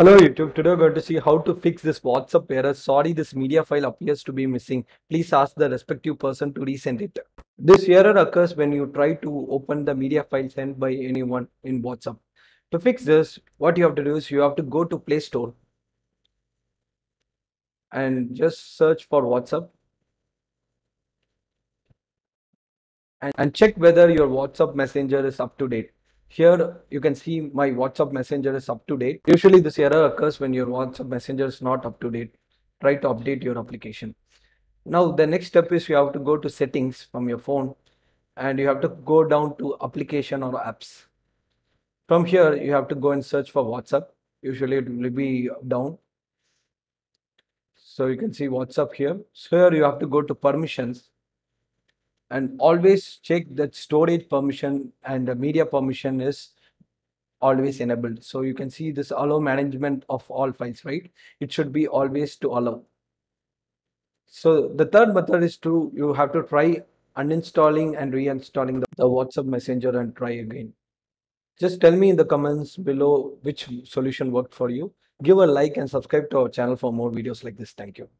Hello YouTube, today we're going to see how to fix this WhatsApp error. Sorry, this media file appears to be missing. Please ask the respective person to resend it. This error occurs when you try to open the media file sent by anyone in WhatsApp. To fix this, what you have to do is you have to go to Play Store and just search for WhatsApp and check whether your WhatsApp Messenger is up to date. Here you can see my WhatsApp Messenger is up to date. Usually this error occurs when your WhatsApp Messenger is not up to date. Try to update your application. Now the next step is you have to go to settings from your phone and you have to go down to application or apps. From here you have to go and search for WhatsApp. Usually it will be down. So you can see WhatsApp here. So here you have to go to permissions. And always check that storage permission and the media permission is always enabled. So you can see this allow management of all files, right? It should be always to allow. So the third method is you have to try uninstalling and reinstalling the WhatsApp Messenger and try again. Just tell me in the comments below which solution worked for you. Give a like and subscribe to our channel for more videos like this. Thank you.